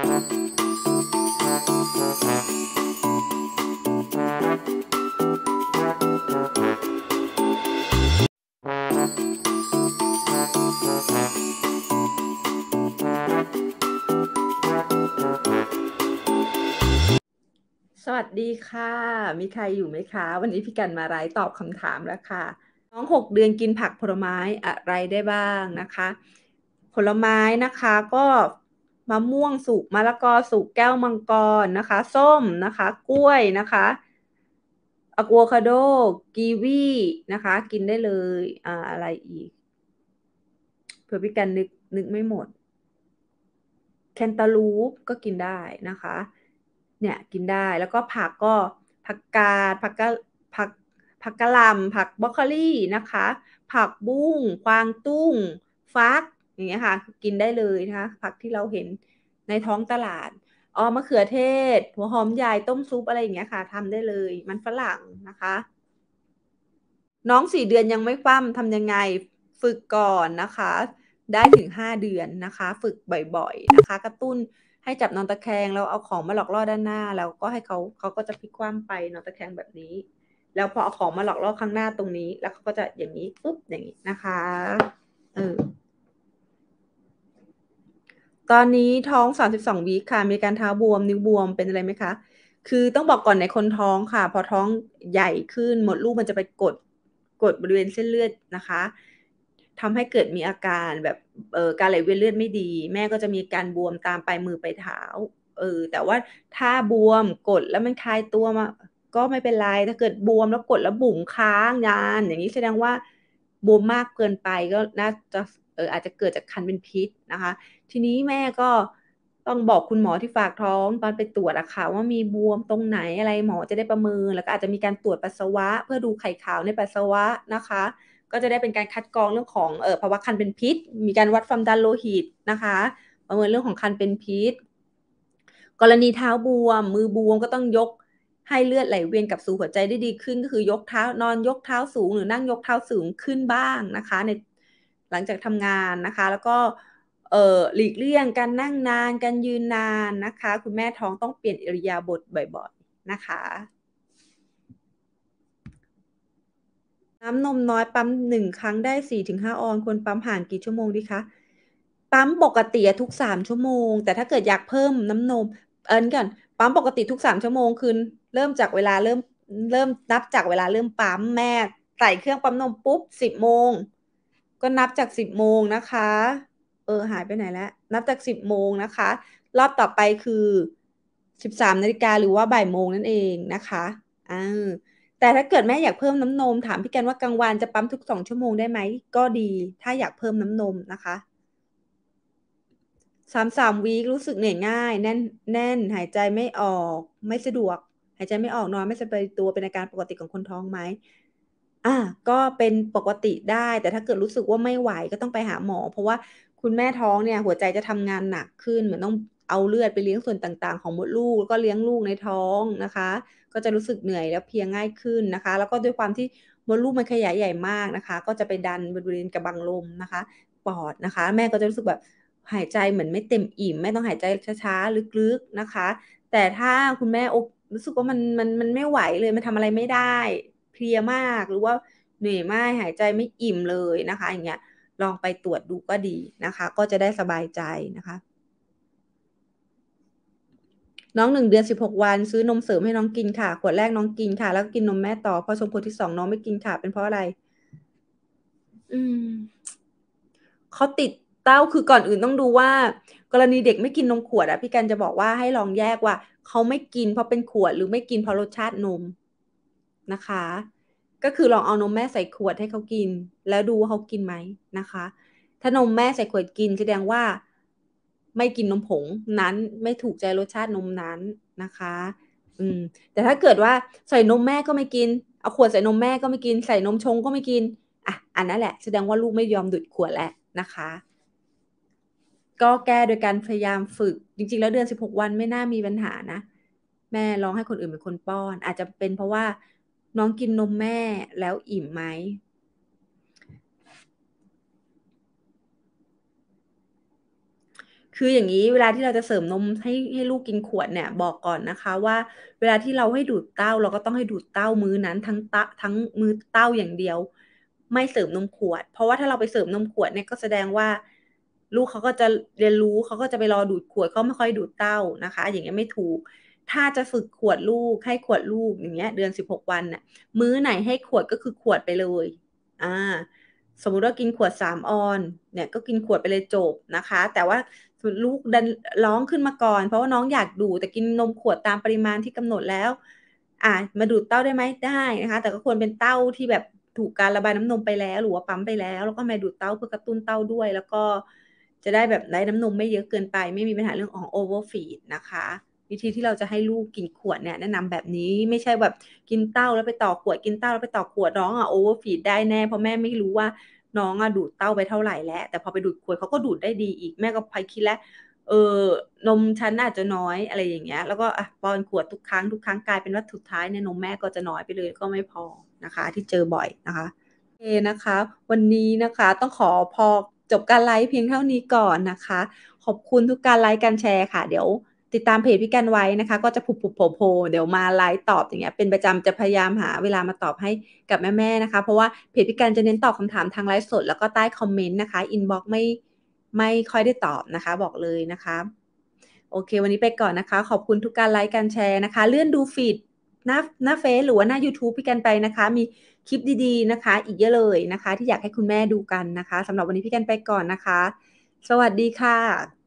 สวัสดีค่ะมีใครอยู่ไหมคะวันนี้พี่กันมาไลฟ์ตอบคำถามแล้วค่ะน้อง6 เดือนกินผักผลไม้อะไรได้บ้างนะคะผลไม้นะคะก็มะม่วงสุกมะละกอสุกแก้วมังกรนะคะส้มนะคะกล้วยนะคะอะโวคาโดกีวีนะคะกินได้เลยอะไรอีกเพื่อพี่กันนึกไม่หมดแคนตาลูปก็กินได้นะคะเนี่ยกินได้แล้วก็ผักก็ผักกาดผักกะหล่ำผักบรอกโคลีนะคะผักบุ้งกวางตุ้งฟักอย่างเงี้ยค่ะกินได้เลยนะคะผักที่เราเห็นในท้องตลาดมะเขือเทศหัวหอมใหญ่ต้มซุปอะไรอย่างเงี้ยค่ะทำได้เลยมันฝรั่งนะคะน้อง4 เดือนยังไม่ฟั่มทำยังไงฝึกก่อนนะคะได้ถึง5 เดือนนะคะฝึกบ่อยๆนะคะกระตุ้นให้จับนอนตะแคงแล้วเอาของมาหลอกล่อด้านหน้าแล้วก็ให้เขาก็จะพลิกคว่ำไปนอนตะแคงแบบนี้แล้วพอเอาของมาหลอกล่อข้างหน้าตรงนี้แล้วเขาก็จะอย่างนี้ปุ๊บอย่างนี้นะคะตอนนี้ท้อง32 วีคค่ะมีการเท้าบวมนิ้วบวมเป็นอะไรไหมคะคือต้องบอกก่อนในคนท้องค่ะพอท้องใหญ่ขึ้นหมดลูกมันจะไปกดบริเวณเส้นเลือดนะคะทำให้เกิดมีอาการแบบการไหลเวียนเลือดไม่ดีแม่ก็จะมีการบวมตามไปมือไปเท้าแต่ว่าถ้าบวมกดแล้วมันคลายตัวมาก็ไม่เป็นไรถ้าเกิดบวมแล้วกดแล้วบุ๋มค้างนานอย่างนี้แสดงว่าบวมมากเกินไปก็น่าจะอาจจะเกิดจากคันเป็นพิษนะคะทีนี้แม่ก็ต้องบอกคุณหมอที่ฝากท้องตอนไปตรวจค่ะว่ามีบวมตรงไหนอะไรหมอจะได้ประเมินแล้วก็อาจจะมีการตรวจปัสสาวะเพื่อดูไข่ขาวในปัสสาวะนะคะก็จะได้เป็นการคัดกรองเรื่องของภาวะคันเป็นพิษมีการวัดความดันโลหิตนะคะประเมินเรื่องของคันเป็นพิษกรณีเท้าบวมมือบวมก็ต้องยกให้เลือดไหลเวียนกับสู่หัวใจได้ดีขึ้นก็คือยกเท้านอนยกเท้าสูงหรือนั่งยกเท้าสูงขึ้นบ้างนะคะในหลังจากทำงานนะคะแล้วก็หลีกเลี่ยงการนั่งนานการยืนนานนะคะคุณแม่ท้องต้องเปลี่ยนอิริยาบถบ่อยๆนะคะน้ำนมน้อยปั๊ม1 ครั้งได้ 4-5 ออนควรปั๊มห่างกี่ชั่วโมงดีคะปั๊มปกติทุก3 ชั่วโมงแต่ถ้าเกิดอยากเพิ่มน้ำนมก่อนปั๊มปกติทุก3 ชั่วโมงคือเริ่มจากเวลาเริ่มนับจากเวลาเริ่มปั๊มแม่ใส่เครื่องปั๊มนมปุ๊บ10 โมงก็นับจาก10 โมงนะคะหายไปไหนแล้วนับจาก10 โมงนะคะรอบต่อไปคือ13 นาฬิกาหรือว่าบ่าย 1 โมงนั่นเองนะคะแต่ถ้าเกิดแม่อยากเพิ่มน้ำนมถามพี่กันว่ากลางวันจะปั๊มทุก2 ชั่วโมงได้ไหมก็ดีถ้าอยากเพิ่มน้ำนมนะคะ3-3 วีครู้สึกเหนื่อยง่ายแน่นหายใจไม่ออกไม่สะดวกหายใจไม่ออกนอนไม่สบายตัวเป็นอาการปกติของคนท้องไหมก็เป็นปกติได้แต่ถ้าเกิดรู้สึกว่าไม่ไหวก็ต้องไปหาหมอเพราะว่าคุณแม่ท้องเนี่ยหัวใจจะทำงานหนักขึ้นเหมือนต้องเอาเลือดไปเลี้ยงส่วนต่างๆของมดลูกแล้วก็เลี้ยงลูกในท้องนะคะก็จะรู้สึกเหนื่อยแล้วเพลียง่ายขึ้นนะคะแล้วก็ด้วยความที่มดลูกมันขยายใหญ่มากนะคะก็จะไปดันบริเวณกระบังลมนะคะปอดนะคะแม่ก็จะรู้สึกแบบหายใจเหมือนไม่เต็มอิ่มแม่ต้องหายใจช้าๆลึกๆนะคะแต่ถ้าคุณแม่รู้สึกว่ามันไม่ไหวเลยมันทำอะไรไม่ได้เพลียมากหรือว่าเหนื่อยมากหายใจไม่อิ่มเลยนะคะอย่างเงี้ยลองไปตรวจดูก็ดีนะคะก็จะได้สบายใจนะคะน้อง1 เดือน 16 วันซื้อนมเสริมให้น้องกินค่ะขวดแรกน้องกินค่ะแล้วก็กินนมแม่ต่อพอชมขวดที่2น้องไม่กินค่ะเป็นเพราะอะไรเขาติดเต้าคือก่อนอื่นต้องดูว่ากรณีเด็กไม่กินนมขวดพี่กันจะบอกว่าให้ลองแยกว่าเขาไม่กินเพราะเป็นขวดหรือไม่กินเพราะรสชาตินมนะคะก็คือลองเอานมแม่ใส่ขวดให้เขากินแล้วดูว่าเขากินไหมนะคะถ้านมแม่ใส่ขวดกินแสดงว่าไม่กินนมผงนั้นไม่ถูกใจรสชาตินมนั้นนะคะแต่ถ้าเกิดว่าใส่นมแม่ก็ไม่กินเอาขวดใส่นมแม่ก็ไม่กินใส่นมชงก็ไม่กินอันนั้นแหละแสดงว่าลูกไม่ยอมดูดขวดแหละนะคะก็แก้โดยการพยายามฝึกจริงๆแล้วเดือน16 วันไม่น่ามีปัญหานะแม่ลองให้คนอื่นเป็นคนป้อนอาจจะเป็นเพราะว่าน้องกินนมแม่แล้วอิ่มไหมค คืออย่างนี้เวลาที่เราจะเสริมนมให้ลูกกินขวดเนี่ยบอกก่อนนะคะว่าเวลาที่เราให้ดูดเต้าเราก็ต้องให้ดูดเต้ามื้อนั้นทั้งมื้อเต้าอย่างเดียวไม่เสริมนมขวดเพราะว่าถ้าเราไปเสริมนมขวดเนี่ยก็แสดงว่าลูกเขาก็จะเรียนรู้เขาก็จะไปรอดูดขวดเขาไม่ค่อยดูดเต้านะคะอย่างเงี้ยไม่ถูกถ้าจะฝึกขวดลูกให้ขวดลูกอย่างเงี้ยเดือน16วันน่ะมื้อไหนให้ขวดก็คือขวดไปเลยสมมุติว่ากินขวด3ออนเนี่ยก็กินขวดไปเลยจบนะคะแต่ว่าลูกดันร้องขึ้นมาก่อนเพราะว่าน้องอยากดูแต่กินนมขวดตามปริมาณที่กำหนดแล้วมาดูดเต้าได้ไหมได้นะคะแต่ก็ควรเป็นเต้าที่แบบถูกการระบายน้ำนมไปแล้วหรือว่าปั๊มไปแล้วแล้วก็มาดูดเต้าเพื่อกระตุ้นเต้าด้วยแล้วก็จะได้แบบได้น้ำนมไม่เยอะเกินไปไม่มีปัญหาเรื่องของโอเวอร์ฟีดนะคะวิธีที่เราจะให้ลูกกินขวดเนี่ยแนะนำแบบนี้ไม่ใช่แบบกินเต้าแล้วไปต่อขวดกินเต้าแล้วไปต่อขวดน้องโอเวอร์ฟีดได้แน่เพราะแม่ไม่รู้ว่าน้องดูดเต้าไปเท่าไหร่แล้วแต่พอไปดูดขวดเขาก็ดูดได้ดีอีกแม่ก็พายคิดแล้วนมฉันอาจจะน้อยอะไรอย่างเงี้ยแล้วก็ป้อนขวดทุกครั้งกลายเป็นว่าสุดท้ายเนี่ยนมแม่ก็จะน้อยไปเลยก็ไม่พอนะคะที่เจอบ่อยนะคะโอเคนะคะวันนี้นะคะต้องขอพอจบการไลฟ์เพียงเท่านี้ก่อนนะคะขอบคุณทุกการไลฟ์การแชร์ค่ะเดี๋ยวติดตามเพจพี่กันไว้นะคะก็จะผุบโผล่เดี๋ยวมาไลฟ์ตอบอย่างเงี้ยเป็นประจำจะพยายามหาเวลามาตอบให้กับแม่ๆนะคะเพราะว่าเพจพี่กันจะเน้นตอบคำถามทางไลฟ์สดแล้วก็ใต้คอมเมนต์นะคะอินบ็อกซ์ไม่ค่อยได้ตอบนะคะบอกเลยนะคะโอเควันนี้ไปก่อนนะคะขอบคุณทุกการไลฟ์การแชร์นะคะเลื่อนดูฟีดหน้าเฟซหรือว่าหน้า YouTube พี่กันไปนะคะมีคลิปดีๆนะคะอีกเยอะเลยนะคะที่อยากให้คุณแม่ดูกันนะคะสำหรับวันนี้พี่กันไปก่อนนะคะสวัสดีค่ะ